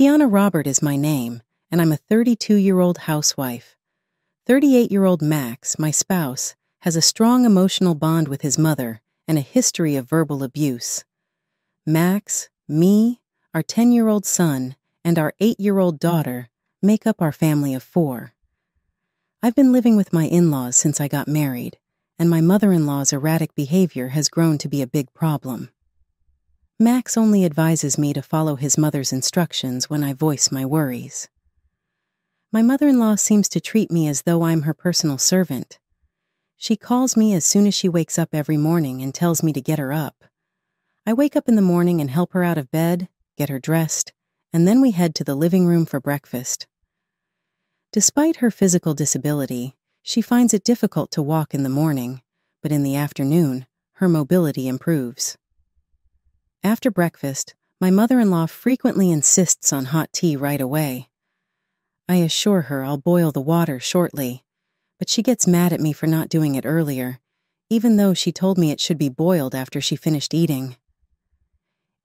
Tiana Robert is my name, and I'm a 32-year-old housewife. 38-year-old Max, my spouse, has a strong emotional bond with his mother and a history of verbal abuse. Max, me, our 10-year-old son, and our 8-year-old daughter make up our family of 4. I've been living with my in-laws since I got married, and my mother-in-law's erratic behavior has grown to be a big problem. Max only advises me to follow his mother's instructions when I voice my worries. My mother-in-law seems to treat me as though I'm her personal servant. She calls me as soon as she wakes up every morning and tells me to get her up. I wake up in the morning and help her out of bed, get her dressed, and then we head to the living room for breakfast. Despite her physical disability, she finds it difficult to walk in the morning, but in the afternoon, her mobility improves. After breakfast, my mother-in-law frequently insists on hot tea right away. I assure her I'll boil the water shortly, but she gets mad at me for not doing it earlier, even though she told me it should be boiled after she finished eating.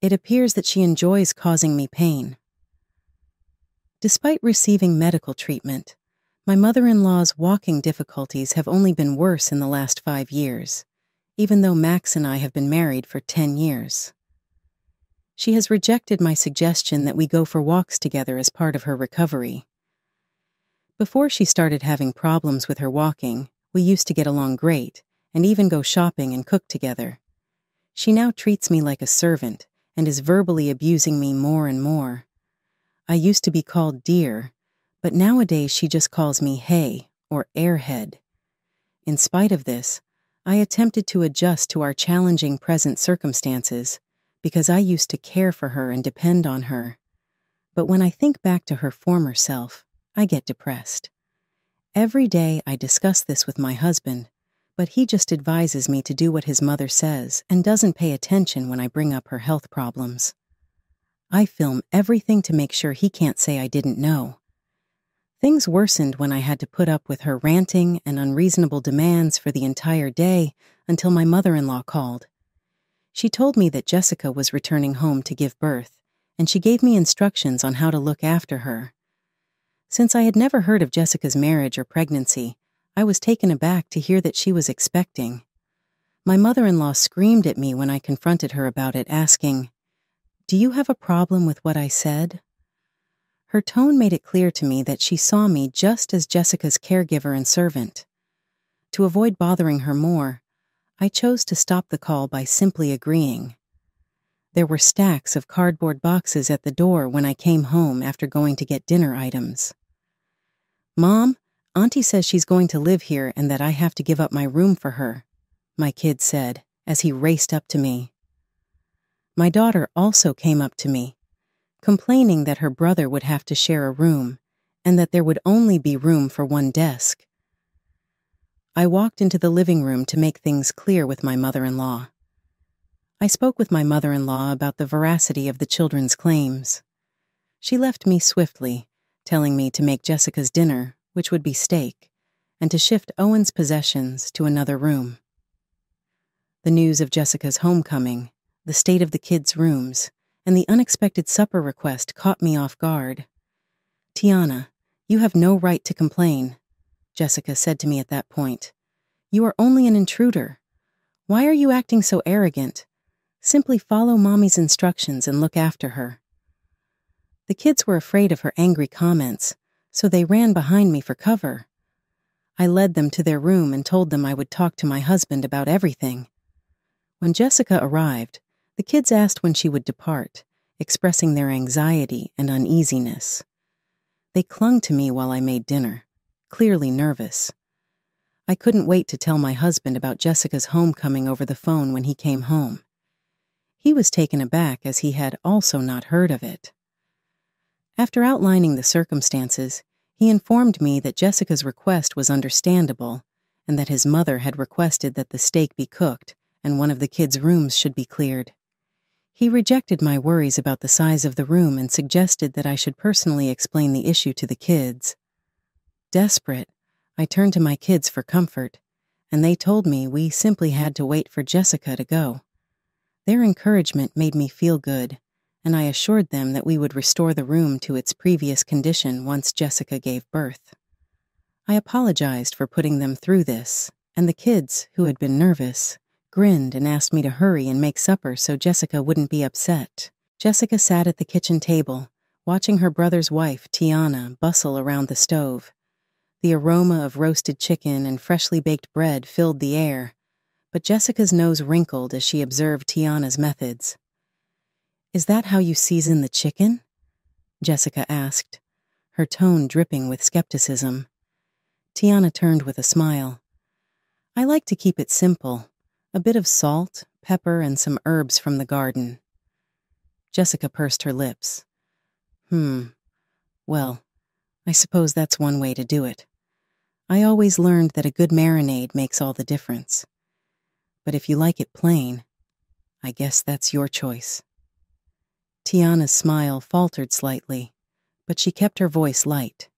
It appears that she enjoys causing me pain. Despite receiving medical treatment, my mother-in-law's walking difficulties have only been worse in the last 5 years, even though Max and I have been married for 10 years. She has rejected my suggestion that we go for walks together as part of her recovery. Before she started having problems with her walking, we used to get along great and even go shopping and cook together. She now treats me like a servant and is verbally abusing me more and more. I used to be called dear, but nowadays she just calls me hey or airhead. In spite of this, I attempted to adjust to our challenging present circumstances because I used to care for her and depend on her. But when I think back to her former self, I get depressed. Every day I discuss this with my husband, but he just advises me to do what his mother says and doesn't pay attention when I bring up her health problems. I film everything to make sure he can't say I didn't know. Things worsened when I had to put up with her ranting and unreasonable demands for the entire day until my mother-in-law called. She told me that Jessica was returning home to give birth, and she gave me instructions on how to look after her. Since I had never heard of Jessica's marriage or pregnancy, I was taken aback to hear that she was expecting. My mother-in-law screamed at me when I confronted her about it, asking, "Do you have a problem with what I said?" Her tone made it clear to me that she saw me just as Jessica's caregiver and servant. To avoid bothering her more, I chose to stop the call by simply agreeing. There were stacks of cardboard boxes at the door when I came home after going to get dinner items. "Mom, Auntie says she's going to live here and that I have to give up my room for her," my kid said as he raced up to me. My daughter also came up to me, complaining that her brother would have to share a room and that there would only be room for one desk. I walked into the living room to make things clear with my mother-in-law. I spoke with my mother-in-law about the veracity of the children's claims. She left me swiftly, telling me to make Jessica's dinner, which would be steak, and to shift Owen's possessions to another room. The news of Jessica's homecoming, the state of the kids' rooms, and the unexpected supper request caught me off guard. "Tiana, you have no right to complain," Jessica said to me at that point. "You are only an intruder. Why are you acting so arrogant? Simply follow Mommy's instructions and look after her." The kids were afraid of her angry comments, so they ran behind me for cover. I led them to their room and told them I would talk to my husband about everything. When Jessica arrived, the kids asked when she would depart, expressing their anxiety and uneasiness. They clung to me while I made dinner, clearly nervous. I couldn't wait to tell my husband about Jessica's homecoming over the phone when he came home. He was taken aback as he had also not heard of it. After outlining the circumstances, he informed me that Jessica's request was understandable and that his mother had requested that the steak be cooked and one of the kids' rooms should be cleared. He rejected my worries about the size of the room and suggested that I should personally explain the issue to the kids. Desperate, I turned to my kids for comfort, and they told me we simply had to wait for Jessica to go. Their encouragement made me feel good, and I assured them that we would restore the room to its previous condition once Jessica gave birth. I apologized for putting them through this, and the kids, who had been nervous, grinned and asked me to hurry and make supper so Jessica wouldn't be upset. Jessica sat at the kitchen table, watching her brother's wife, Tiana, bustle around the stove. The aroma of roasted chicken and freshly baked bread filled the air, but Jessica's nose wrinkled as she observed Tiana's methods. "Is that how you season the chicken?" Jessica asked, her tone dripping with skepticism. Tiana turned with a smile. "I like to keep it simple, a bit of salt, pepper, and some herbs from the garden." Jessica pursed her lips. Well, I suppose that's one way to do it. I always learned that a good marinade makes all the difference. But if you like it plain, I guess that's your choice." Tiana's smile faltered slightly, but she kept her voice light.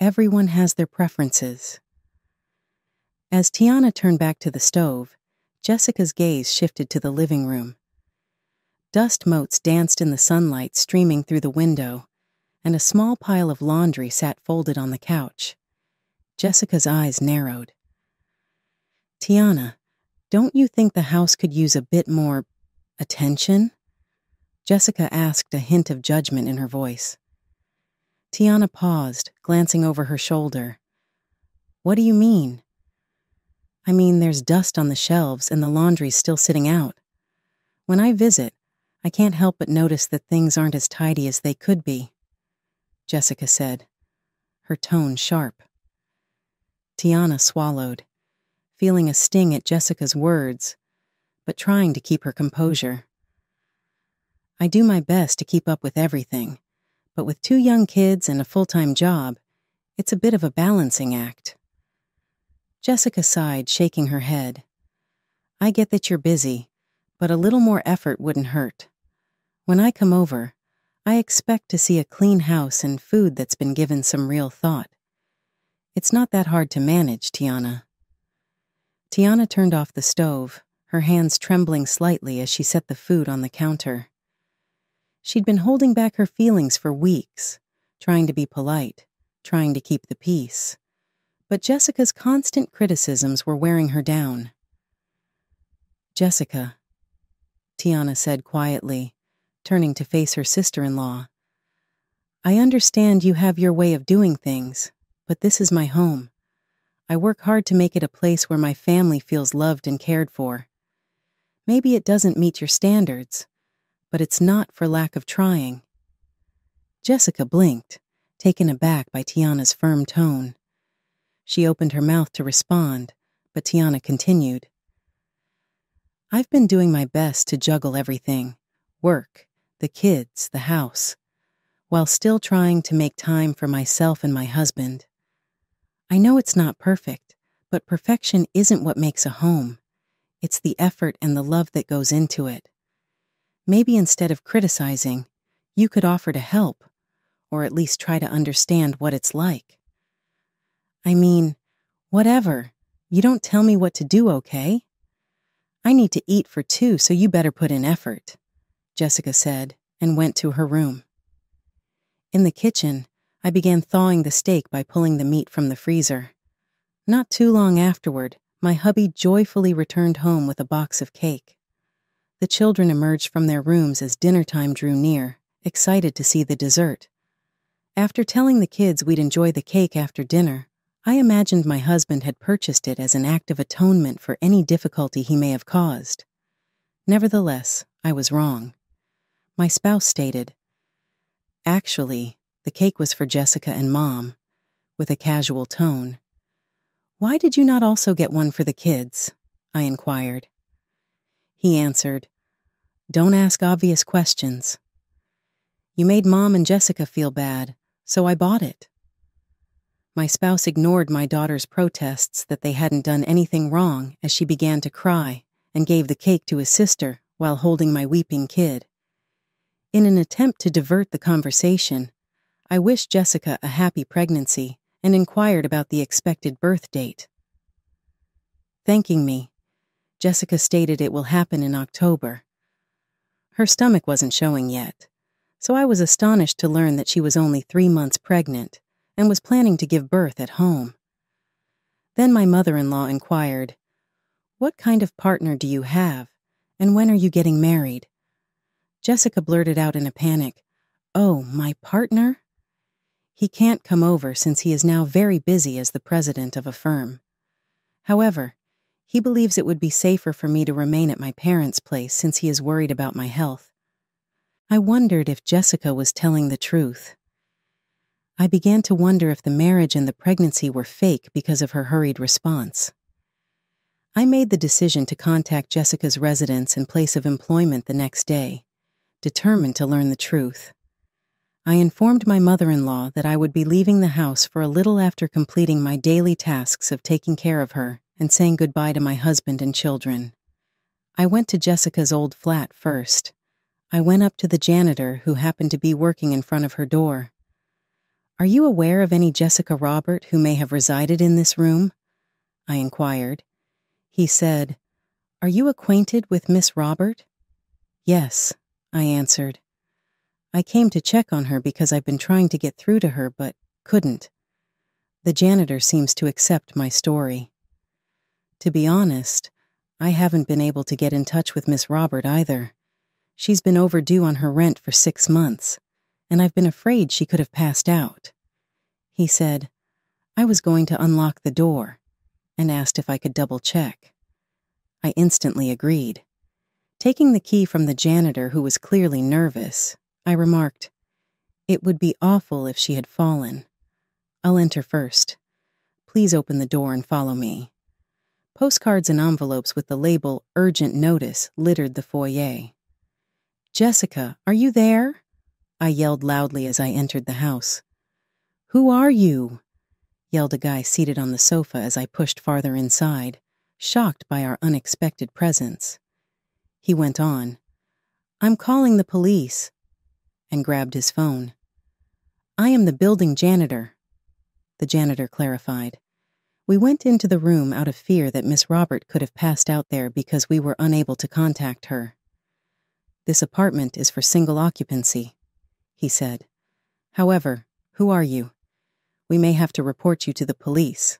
"Everyone has their preferences." As Tiana turned back to the stove, Jessica's gaze shifted to the living room. Dust motes danced in the sunlight streaming through the window, and a small pile of laundry sat folded on the couch. Jessica's eyes narrowed. "Tiana, don't you think the house could use a bit more attention?" Jessica asked, a hint of judgment in her voice. Tiana paused, glancing over her shoulder. "What do you mean?" "I mean, there's dust on the shelves and the laundry's still sitting out. When I visit, I can't help but notice that things aren't as tidy as they could be," Jessica said, her tone sharp. Tiana swallowed, feeling a sting at Jessica's words, but trying to keep her composure. "I do my best to keep up with everything, but with 2 young kids and a full-time job, it's a bit of a balancing act." Jessica sighed, shaking her head. "I get that you're busy, but a little more effort wouldn't hurt. When I come over, I expect to see a clean house and food that's been given some real thought. It's not that hard to manage, Tiana." Tiana turned off the stove, her hands trembling slightly as she set the food on the counter. She'd been holding back her feelings for weeks, trying to be polite, trying to keep the peace. But Jessica's constant criticisms were wearing her down. "Jessica," Tiana said quietly, turning to face her sister-in-law, "I understand you have your way of doing things, but this is my home. I work hard to make it a place where my family feels loved and cared for. Maybe it doesn't meet your standards, but it's not for lack of trying." Jessica blinked, taken aback by Tiana's firm tone. She opened her mouth to respond, but Tiana continued. "I've been doing my best to juggle everything, work, the kids, the house, while still trying to make time for myself and my husband. I know it's not perfect, but perfection isn't what makes a home. It's the effort and the love that goes into it. Maybe instead of criticizing, you could offer to help, or at least try to understand what it's like." "I mean, whatever. You don't tell me what to do, okay? I need to eat for 2, so you better put in effort," Jessica said, and went to her room. In the kitchen, I began thawing the steak by pulling the meat from the freezer. Not too long afterward, my hubby joyfully returned home with a box of cake. The children emerged from their rooms as dinner time drew near, excited to see the dessert. After telling the kids we'd enjoy the cake after dinner, I imagined my husband had purchased it as an act of atonement for any difficulty he may have caused. Nevertheless, I was wrong. My spouse stated, "Actually, the cake was for Jessica and Mom," with a casual tone. "Why did you not also get one for the kids?" I inquired. He answered, "Don't ask obvious questions." "You made Mom and Jessica feel bad, so I bought it." My spouse ignored my daughter's protests that they hadn't done anything wrong as she began to cry and gave the cake to his sister while holding my weeping kid. In an attempt to divert the conversation, I wished Jessica a happy pregnancy and inquired about the expected birth date. Thanking me, Jessica stated it will happen in October. Her stomach wasn't showing yet, so I was astonished to learn that she was only 3 months pregnant and was planning to give birth at home. Then my mother-in-law inquired, "What kind of partner do you have, and when are you getting married?" Jessica blurted out in a panic, "Oh, my partner? He can't come over since he is now very busy as the president of a firm. However, he believes it would be safer for me to remain at my parents' place since he is worried about my health." I wondered if Jessica was telling the truth. I began to wonder if the marriage and the pregnancy were fake because of her hurried response. I made the decision to contact Jessica's residence and place of employment the next day, determined to learn the truth. I informed my mother-in-law that I would be leaving the house for a little after completing my daily tasks of taking care of her and saying goodbye to my husband and children. I went to Jessica's old flat first. I went up to the janitor who happened to be working in front of her door. "Are you aware of any Jessica Robert who may have resided in this room?" I inquired. He said, "Are you acquainted with Miss Robert?" "Yes," I answered. "I came to check on her because I've been trying to get through to her but couldn't." The janitor seems to accept my story. "To be honest, I haven't been able to get in touch with Miss Robert either. She's been overdue on her rent for 6 months, and I've been afraid she could have passed out." He said, "I was going to unlock the door," and asked if I could double-check. I instantly agreed. Taking the key from the janitor, who was clearly nervous, I remarked, "It would be awful if she had fallen. I'll enter first. Please open the door and follow me." Postcards and envelopes with the label "Urgent Notice" littered the foyer. "Jessica, are you there?" I yelled loudly as I entered the house. "Who are you?" yelled a guy seated on the sofa as I pushed farther inside, shocked by our unexpected presence. He went on, "I'm calling the police," and grabbed his phone. "I am the building janitor," the janitor clarified. We went into the room out of fear that Miss Robert could have passed out there because we were unable to contact her. "This apartment is for single occupancy," he said. "However, who are you? We may have to report you to the police."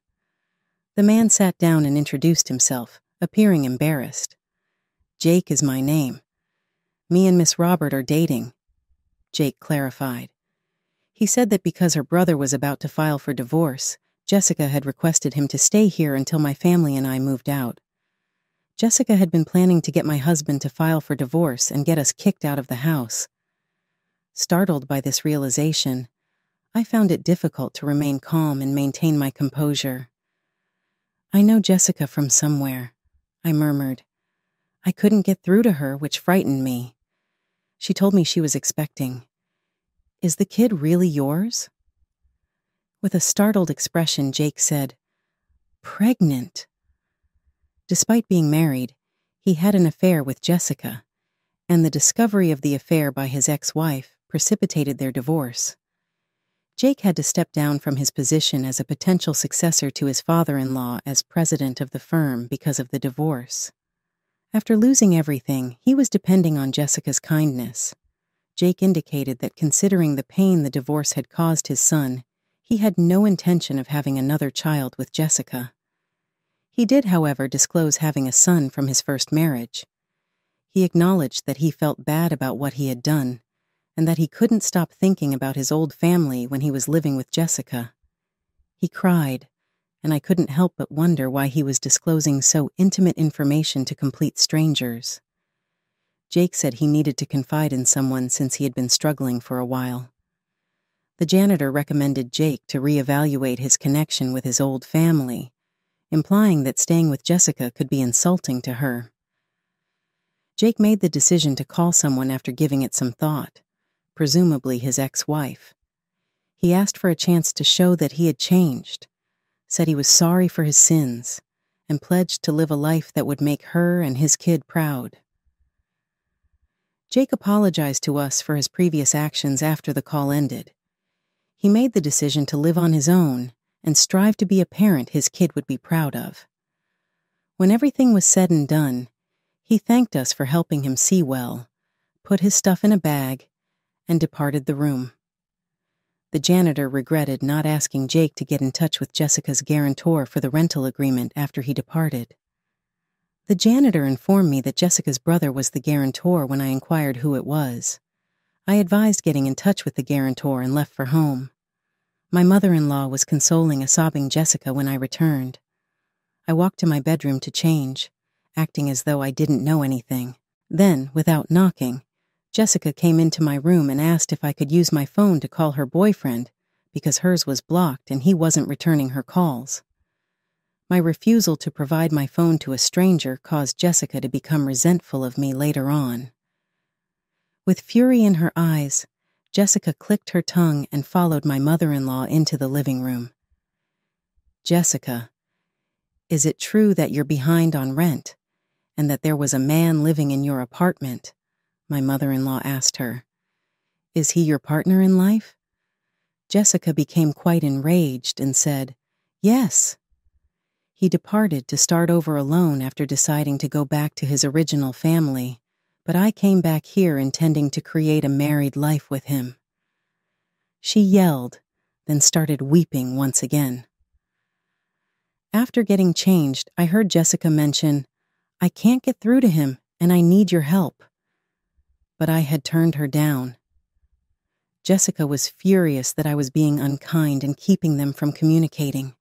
The man sat down and introduced himself, appearing embarrassed. "Jake is my name. Me and Miss Robert are dating," Jake clarified. He said that because her brother was about to file for divorce, Jessica had requested him to stay here until my family and I moved out. Jessica had been planning to get my husband to file for divorce and get us kicked out of the house. Startled by this realization, I found it difficult to remain calm and maintain my composure. "I know Jessica from somewhere," I murmured. I couldn't get through to her, which frightened me. She told me she was expecting. "Is the kid really yours?" With a startled expression, Jake said, "Pregnant." Despite being married, he had an affair with Jessica, and the discovery of the affair by his ex-wife precipitated their divorce. Jake had to step down from his position as a potential successor to his father-in-law as president of the firm because of the divorce. After losing everything, he was depending on Jessica's kindness. Jake indicated that considering the pain the divorce had caused his son, he had no intention of having another child with Jessica. He did, however, disclose having a son from his first marriage. He acknowledged that he felt bad about what he had done, and that he couldn't stop thinking about his old family when he was living with Jessica. He cried, and I couldn't help but wonder why he was disclosing so intimate information to complete strangers. Jake said he needed to confide in someone since he had been struggling for a while. The janitor recommended Jake to reevaluate his connection with his old family, implying that staying with Jessica could be insulting to her. Jake made the decision to call someone after giving it some thought, presumably his ex-wife. He asked for a chance to show that he had changed, said he was sorry for his sins, and pledged to live a life that would make her and his kid proud. Jake apologized to us for his previous actions after the call ended. He made the decision to live on his own and strive to be a parent his kid would be proud of. When everything was said and done, he thanked us for helping him see well, put his stuff in a bag, and departed the room. The janitor regretted not asking Jake to get in touch with Jessica's guarantor for the rental agreement after he departed. The janitor informed me that Jessica's brother was the guarantor when I inquired who it was. I advised getting in touch with the guarantor and left for home. My mother-in-law was consoling a sobbing Jessica when I returned. I walked to my bedroom to change, acting as though I didn't know anything. Then, without knocking, Jessica came into my room and asked if I could use my phone to call her boyfriend because hers was blocked and he wasn't returning her calls. My refusal to provide my phone to a stranger caused Jessica to become resentful of me later on. With fury in her eyes, Jessica clicked her tongue and followed my mother-in-law into the living room. "Jessica, is it true that you're behind on rent and that there was a man living in your apartment?" my mother-in-law asked her. "Is he your partner in life?" Jessica became quite enraged and said, "Yes." He departed to start over alone after deciding to go back to his original family, but I came back here intending to create a married life with him. She yelled, then started weeping once again. After getting changed, I heard Jessica mention, "I can't get through to him, and I need your help." But I had turned her down. Jessica was furious that I was being unkind and keeping them from communicating.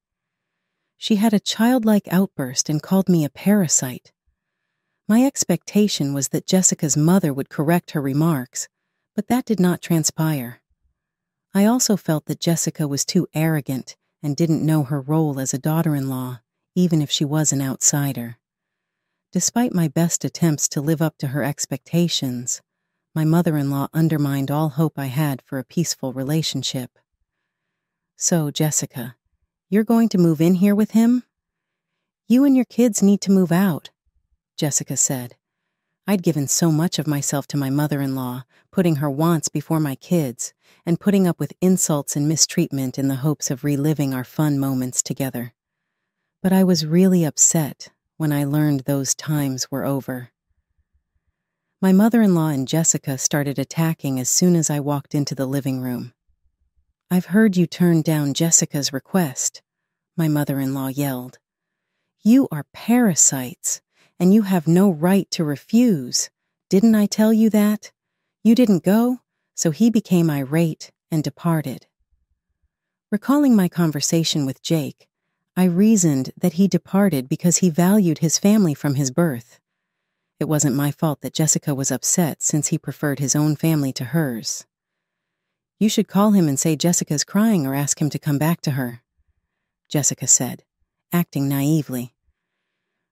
She had a childlike outburst and called me a parasite. My expectation was that Jessica's mother would correct her remarks, but that did not transpire. I also felt that Jessica was too arrogant and didn't know her role as a daughter-in-law, even if she was an outsider. Despite my best attempts to live up to her expectations, my mother-in-law undermined all hope I had for a peaceful relationship. "So, Jessica, you're going to move in here with him? You and your kids need to move out," Jessica said. I'd given so much of myself to my mother-in-law, putting her wants before my kids, and putting up with insults and mistreatment in the hopes of reliving our fun moments together. But I was really upset when I learned those times were over. My mother-in-law and Jessica started attacking as soon as I walked into the living room. "I've heard you turn down Jessica's request," my mother-in-law yelled. "You are parasites, and you have no right to refuse. Didn't I tell you that? You didn't go," so he became irate and departed. Recalling my conversation with Jake, I reasoned that he departed because he valued his family from his birth. It wasn't my fault that Jessica was upset since he preferred his own family to hers. "You should call him and say Jessica's crying or ask him to come back to her," Jessica said, acting naively.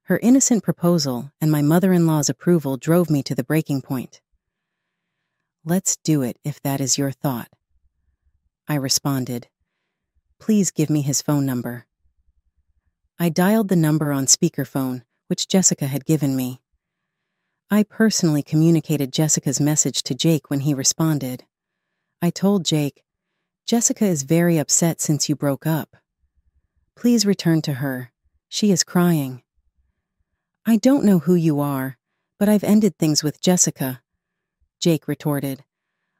Her innocent proposal and my mother-in-law's approval drove me to the breaking point. "Let's do it if that is your thought," I responded. "Please give me his phone number." I dialed the number on speakerphone, which Jessica had given me. I personally communicated Jessica's message to Jake when he responded. I told Jake, "Jessica is very upset since you broke up. Please return to her. She is crying." "I don't know who you are, but I've ended things with Jessica," Jake retorted.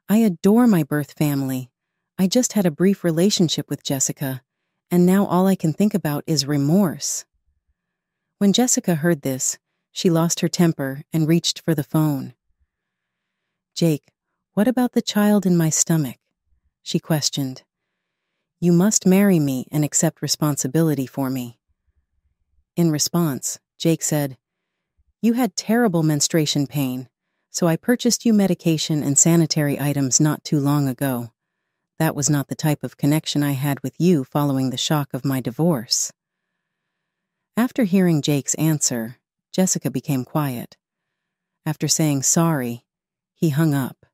"I adore my birth family. I just had a brief relationship with Jessica, and now all I can think about is remorse." When Jessica heard this, she lost her temper and reached for the phone. "Jake, what about the child in my stomach?" she questioned. "You must marry me and accept responsibility for me." In response, Jake said, "You had terrible menstruation pain, so I purchased you medication and sanitary items not too long ago. That was not the type of connection I had with you following the shock of my divorce." After hearing Jake's answer, Jessica became quiet. After saying sorry, he hung up.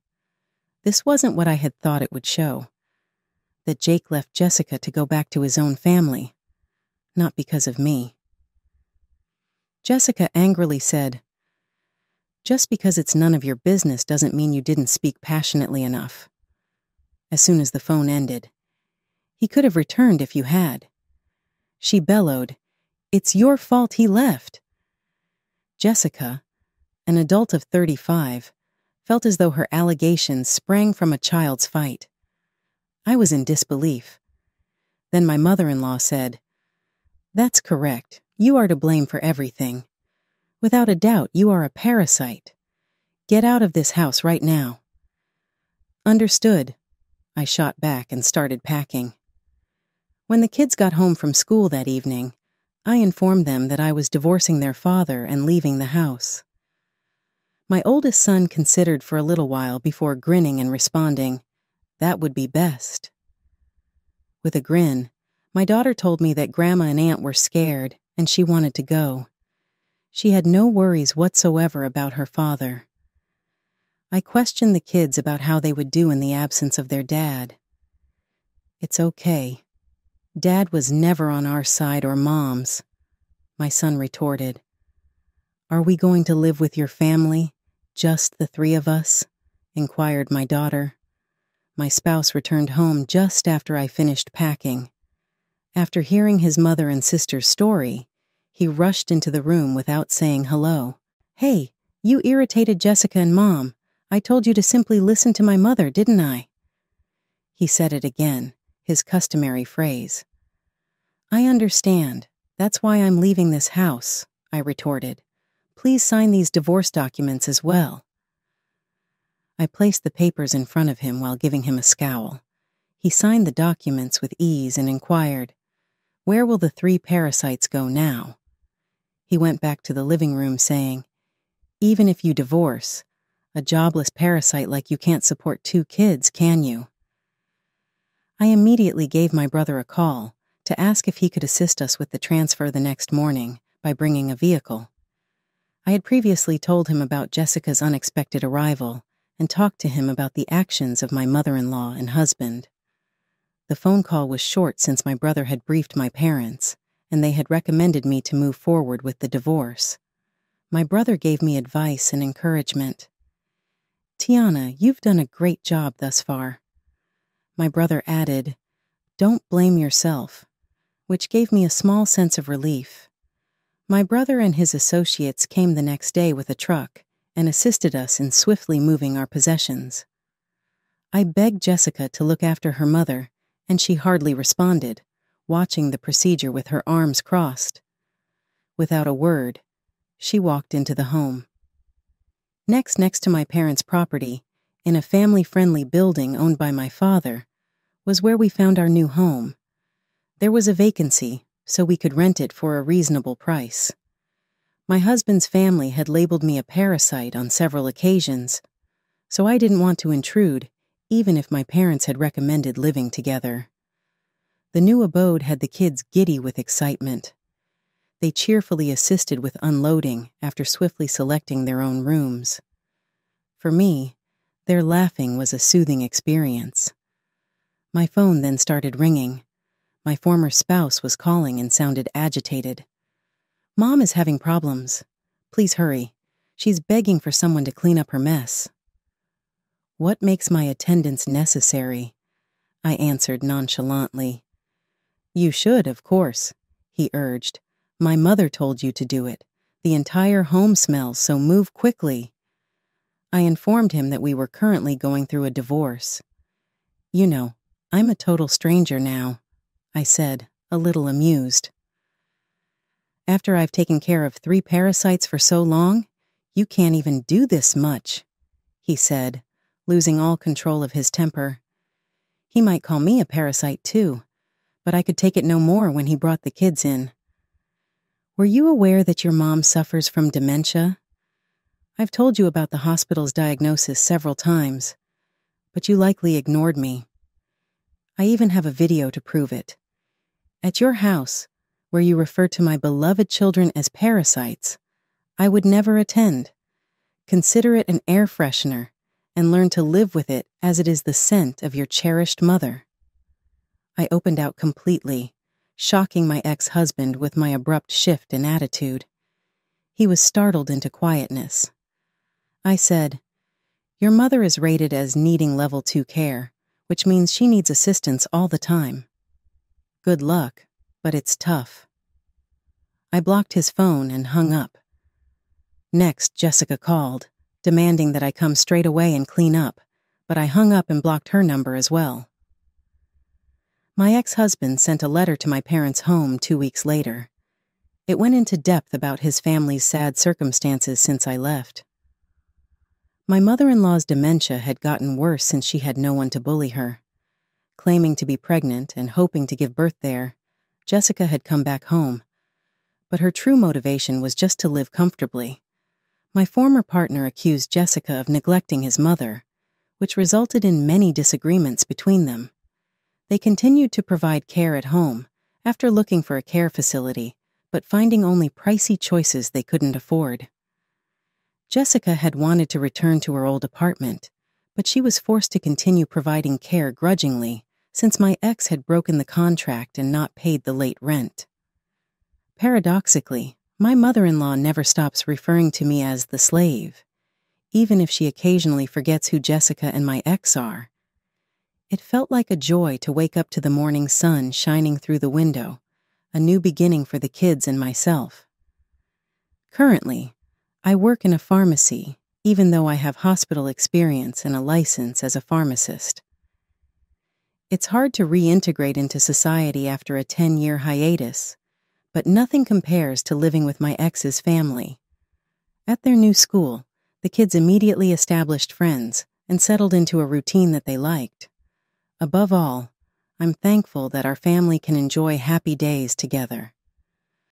This wasn't what I had thought it would show, that Jake left Jessica to go back to his own family, not because of me. Jessica angrily said, "Just because it's none of your business doesn't mean you didn't speak passionately enough." As soon as the phone ended, "He could have returned if you had." She bellowed, "It's your fault he left." Jessica, an adult of 35, felt as though her allegations sprang from a child's fight. I was in disbelief. Then my mother-in-law said, "That's correct. You are to blame for everything. Without a doubt, you are a parasite. Get out of this house right now." "Understood," I shot back and started packing. When the kids got home from school that evening, I informed them that I was divorcing their father and leaving the house. My oldest son considered for a little while before grinning and responding, "That would be best." With a grin, my daughter told me that Grandma and Aunt were scared and she wanted to go. She had no worries whatsoever about her father. I questioned the kids about how they would do in the absence of their dad. "It's okay. Dad was never on our side or Mom's," my son retorted. "Are we going to live with your family, just the three of us?" inquired my daughter. My spouse returned home just after I finished packing. After hearing his mother and sister's story, he rushed into the room without saying hello. "Hey, you irritated Jessica and Mom. I told you to simply listen to my mother, didn't I?" He said it again, his customary phrase. "I understand. That's why I'm leaving this house," I retorted. "Please sign these divorce documents as well." I placed the papers in front of him while giving him a scowl. He signed the documents with ease and inquired, "Where will the three parasites go now?" He went back to the living room saying, "Even if you divorce, a jobless parasite like you can't support two kids, can you?" I immediately gave my brother a call to ask if he could assist us with the transfer the next morning by bringing a vehicle. I had previously told him about Jessica's unexpected arrival and talked to him about the actions of my mother-in-law and husband. The phone call was short since my brother had briefed my parents, and they had recommended me to move forward with the divorce. My brother gave me advice and encouragement. "Tiana, you've done a great job thus far." My brother added, "Don't blame yourself," which gave me a small sense of relief. My brother and his associates came the next day with a truck and assisted us in swiftly moving our possessions. I begged Jessica to look after her mother, and she hardly responded, watching the procedure with her arms crossed. Without a word, she walked into the home. Next to my parents' property, in a family-friendly building owned by my father, was where we found our new home. There was a vacancy, so we could rent it for a reasonable price. My husband's family had labeled me a parasite on several occasions, so I didn't want to intrude, even if my parents had recommended living together. The new abode had the kids giddy with excitement. They cheerfully assisted with unloading after swiftly selecting their own rooms. For me, their laughing was a soothing experience. My phone then started ringing. My former spouse was calling and sounded agitated. "Mom is having problems. Please hurry. She's begging for someone to clean up her mess." "What makes my attendance necessary?" I answered nonchalantly. "You should, of course," he urged. "My mother told you to do it. The entire home smells, so move quickly." I informed him that we were currently going through a divorce. "You know, I'm a total stranger now," I said, a little amused. "After I've taken care of three parasites for so long, you can't even do this much," he said, losing all control of his temper. He might call me a parasite too, but I could take it no more when he brought the kids in. "Were you aware that your mom suffers from dementia? I've told you about the hospital's diagnosis several times, but you likely ignored me. I even have a video to prove it. At your house, where you refer to my beloved children as parasites, I would never attend. Consider it an air freshener, and learn to live with it as it is the scent of your cherished mother." I opened out completely, shocking my ex-husband with my abrupt shift in attitude. He was startled into quietness. I said, "Your mother is rated as needing level 2 care, which means she needs assistance all the time. Good luck, but it's tough." I blocked his phone and hung up. Next, Jessica called, demanding that I come straight away and clean up, but I hung up and blocked her number as well. My ex-husband sent a letter to my parents' home 2 weeks later. It went into depth about his family's sad circumstances since I left. My mother-in-law's dementia had gotten worse since she had no one to bully her. Claiming to be pregnant and hoping to give birth there, Jessica had come back home, but her true motivation was just to live comfortably. My former partner accused Jessica of neglecting his mother, which resulted in many disagreements between them. They continued to provide care at home after looking for a care facility, but finding only pricey choices they couldn't afford. Jessica had wanted to return to her old apartment, but she was forced to continue providing care grudgingly since my ex had broken the contract and not paid the late rent. Paradoxically, my mother-in-law never stops referring to me as the slave, even if she occasionally forgets who Jessica and my ex are. It felt like a joy to wake up to the morning sun shining through the window, a new beginning for the kids and myself. Currently, I work in a pharmacy, even though I have hospital experience and a license as a pharmacist. It's hard to reintegrate into society after a 10-year hiatus, but nothing compares to living with my ex's family. At their new school, the kids immediately established friends and settled into a routine that they liked. Above all, I'm thankful that our family can enjoy happy days together.